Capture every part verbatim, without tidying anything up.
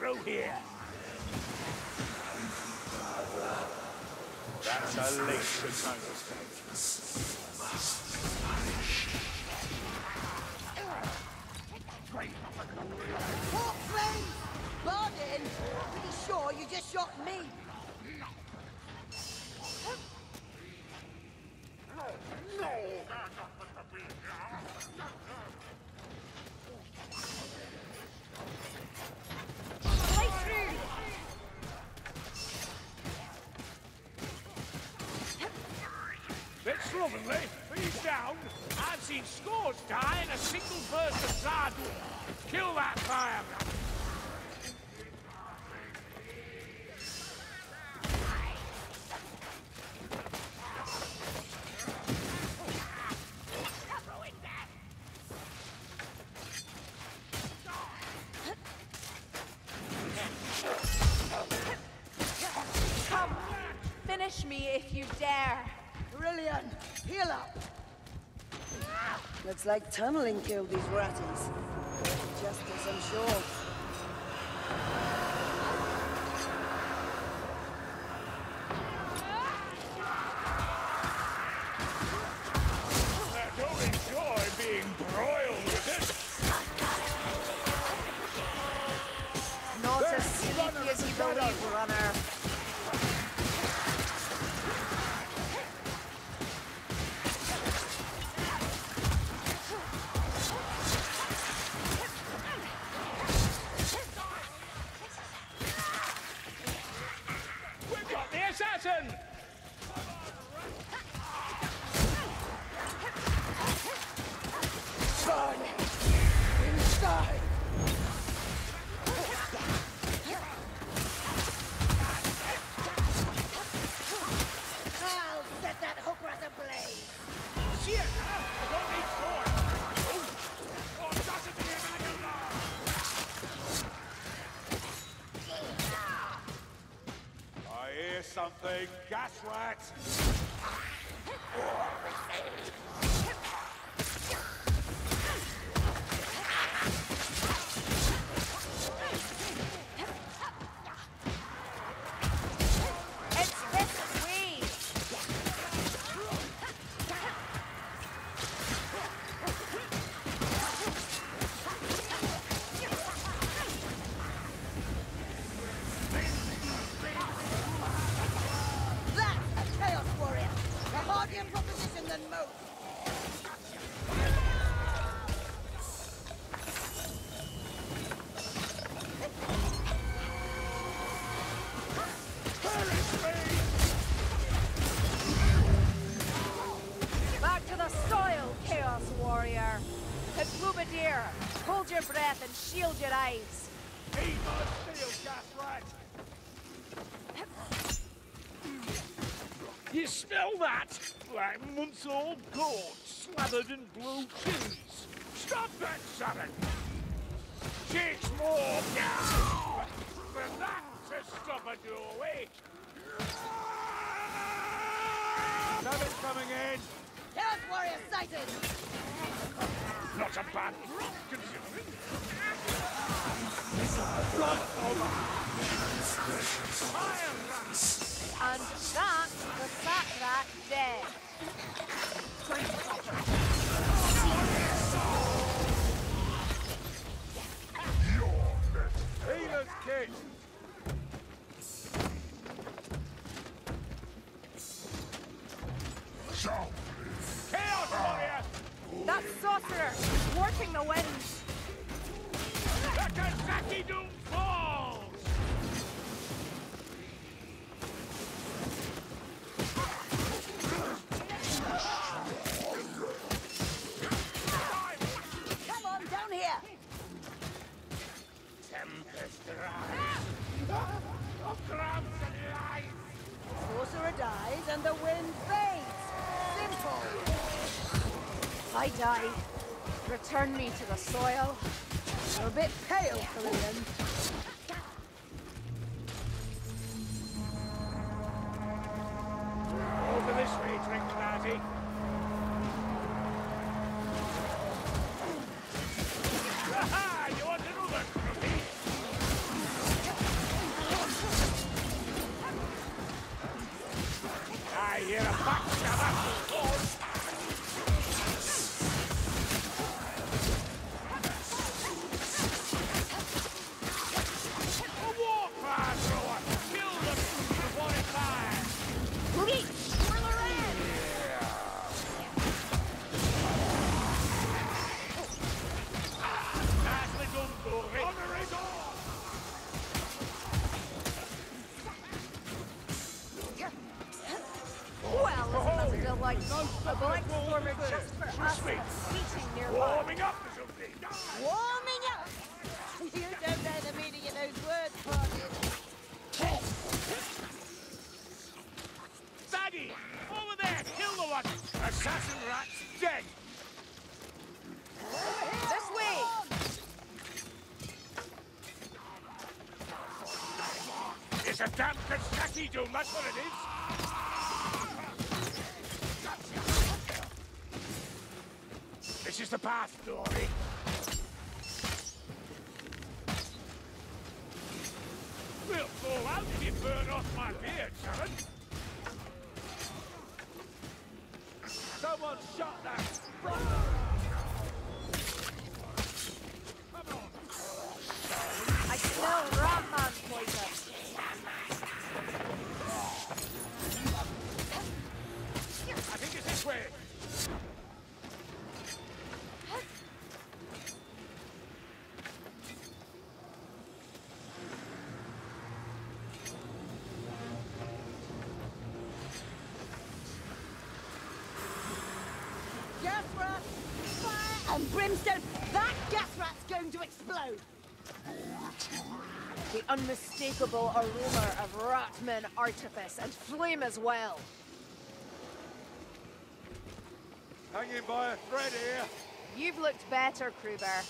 through here. That's a leash to kind of What, friend? Barden? Pretty sure you just shot me. No! Bit slovenly, but he's down. I've seen scores die in a single burst of Zardu. Kill that fireman! It's like tunneling killed these ratties. Justice, I'm sure. I don't enjoy being broiled with it. Not There's as sleepy as you believe, runner. Something gas rats. You smell that? Like months old gourd slathered in blue cheese. Stop that, Sutton! Six more now! For that to stop a duel, eh? Sutton's coming in! Health warrior sighted! Not a bad drop, considering. Blood over! Iron And that was that rat dead. Venus King! Chaos warrior! That sorcerer is working the wind. Takazaki Doom falls! Sorcerer dies and the wind fades. Simple. If I die, return me to the soil. You're a bit pale, Kallian. Over this way, Trinquility. Ha ha! You're another crooked. It's a damn Kentucky doom, that's what it is! This is the path, glory! We'll fall out if you burn off my beard, Sharon! Someone shot that! Come on! I smell rat man poison! Way. Gas rats, fire and brimstone. That gas rat's going to explode. The unmistakable aroma of ratman artifice and flame as well. Hanging by a thread here. You've looked better, Kruber.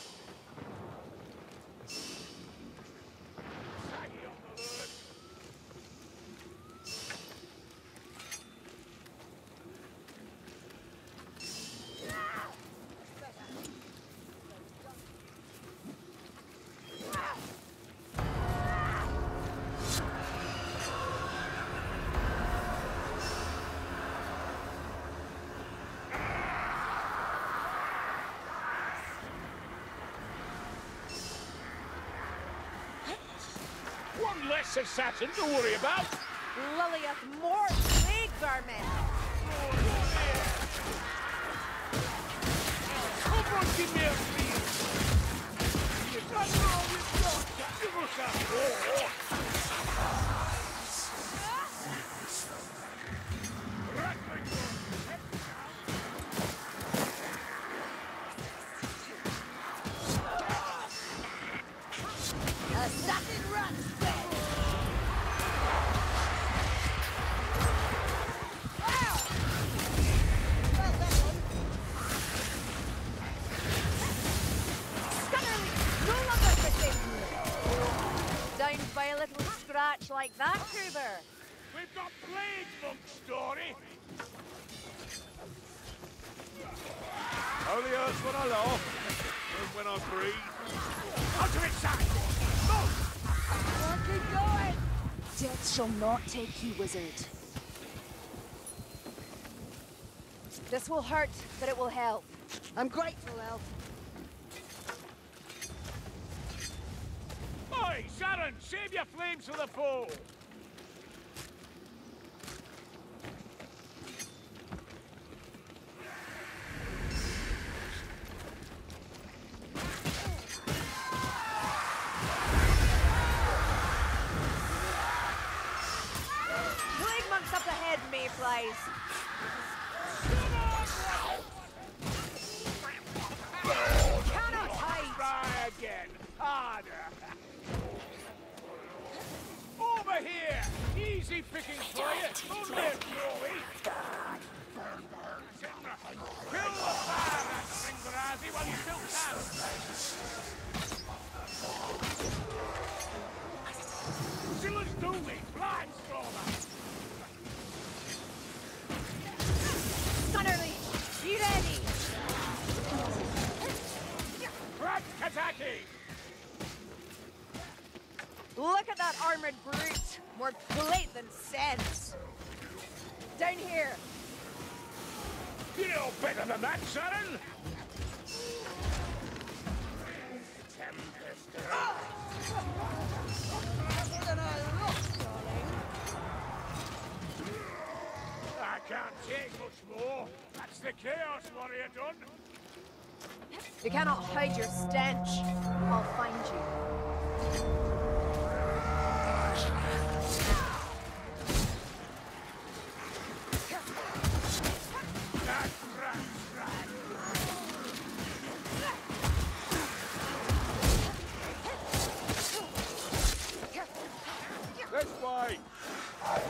Less assassin to worry about. Liliath, more plague garment. Come on, give me a piece. You've got all this stuff. Give us that war. Right, my God. Assassin runs. Like that, Kruber. We've got plague monk story. Only hurts when I laugh, and when I breathe. Out of it, Sam! Move! Keep going! Death shall not take you, wizard. This will hurt, but it will help. I'm grateful, elf. Oi, Sharon, save your flames for the foe! Plague monks up ahead, Mayflies! Cannot hide! Try again, harder! Over here! Easy picking for you! Don't live, Rory! Kill the fire, that Singarazi, while you still can! Still as doomy, Blindstormer! Stunnerly, be ready! Crack Kataki! Look at that armored brute! More plate than sense! Down here! You know better than that, Sharon! I can't take much more. That's the Chaos Warrior done. You cannot hide your stench. I'll find you. That's right, right. This way! Eyes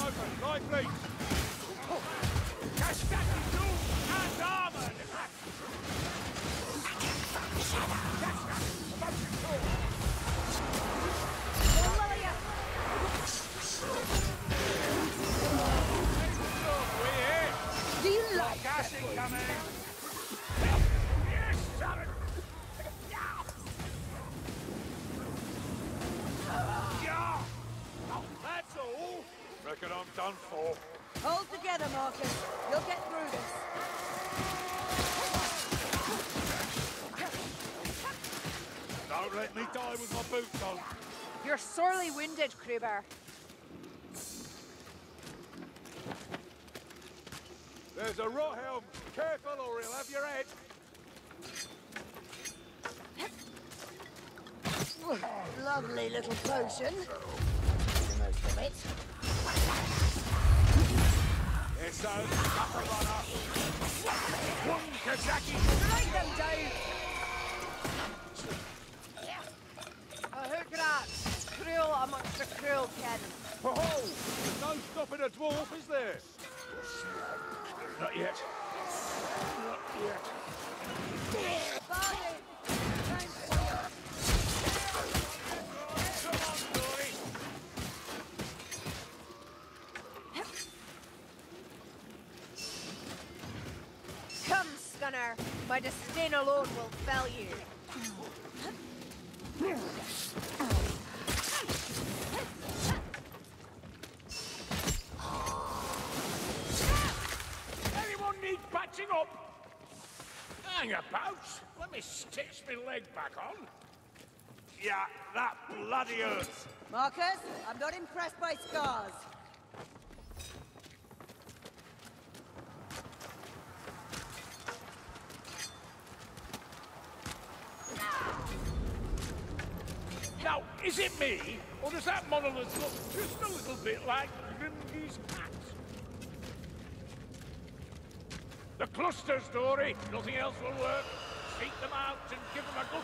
open, right please! Castagni tools and armor! I can't find the shadow! Castagni, about you too! Don't worry up! Do you like that? Castagni coming! Reckon I'm done for. Hold together, Marcus. You'll get through this. Don't let me die with my boots on. You're sorely wounded, Kruber. There's a rot helm. Careful or he'll have your head. Lovely little potion. Most of it. It's a upper runner. One Kazaki. Strike them down. A hook rat. Cruel amongst the cruel, Ken. Ho ho! There's no stopping a dwarf, is there? Not yet. Not yet. Barney! My disdain alone will fell you. Anyone need patching up? Hang about. Let me stitch my leg back on. Yeah, that bloody hurts. Marcus, I'm not impressed by scars. Now, is it me, or does that monolith look just a little bit like Grimgi's cat? The cluster story, nothing else will work. Take them out and give them a good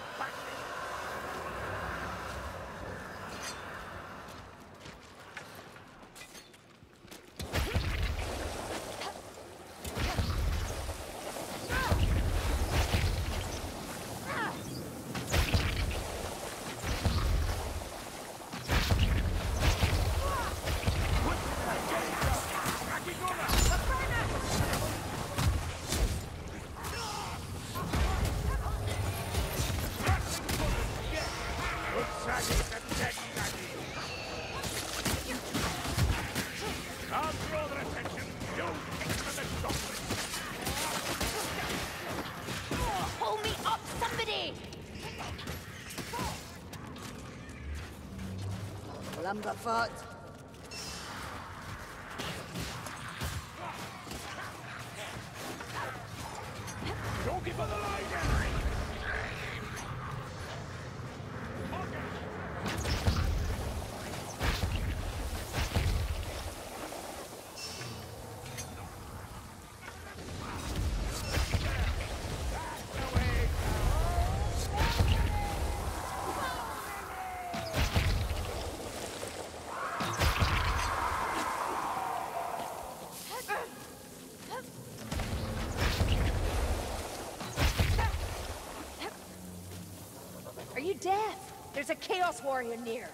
Lumberfoot. Don't give her the line, Henry. There's a Chaos Warrior near.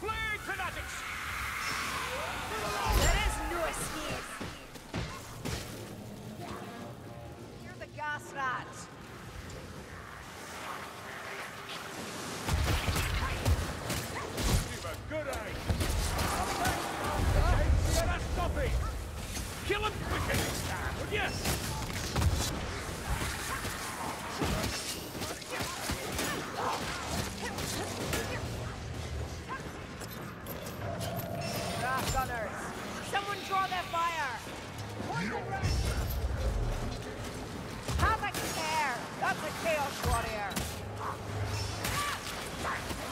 Blade fanatics! There is no escape. You're the gas rat. Give a good eye. Stop it! kill him quicker next time, would ya? Ah, gunners! Someone draw their fire! Havoc in the air! That's a Chaos Warrior!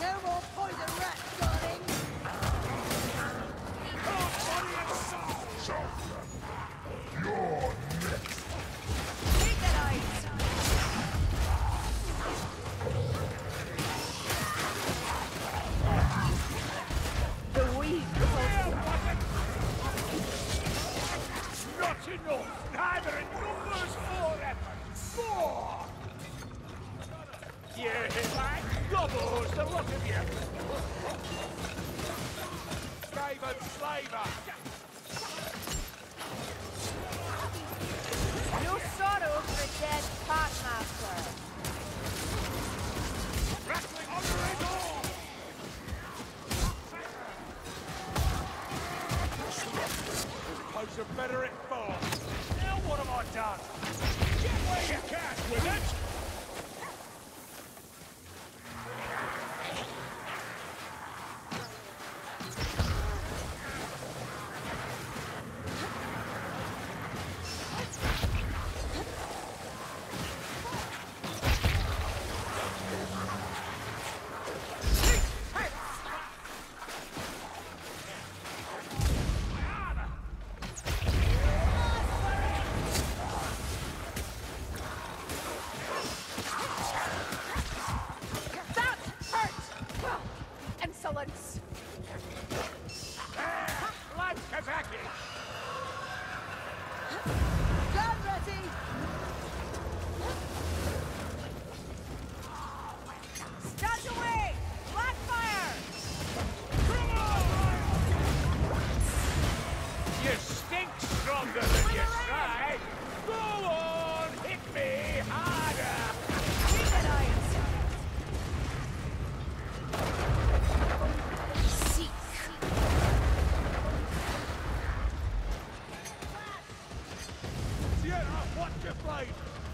No more poison rats, darling! Your body and soul! Southland, you're next! Take that ice! The weak host! Not enough! Neither in numbers or effort! More! You hit my doubles, the lot of you! Slave and slaver! No sorrow for a dead Pathmaster. Rattling under it all! Suppose you're better at four. Now what have I done? Get where you can with it! What you played?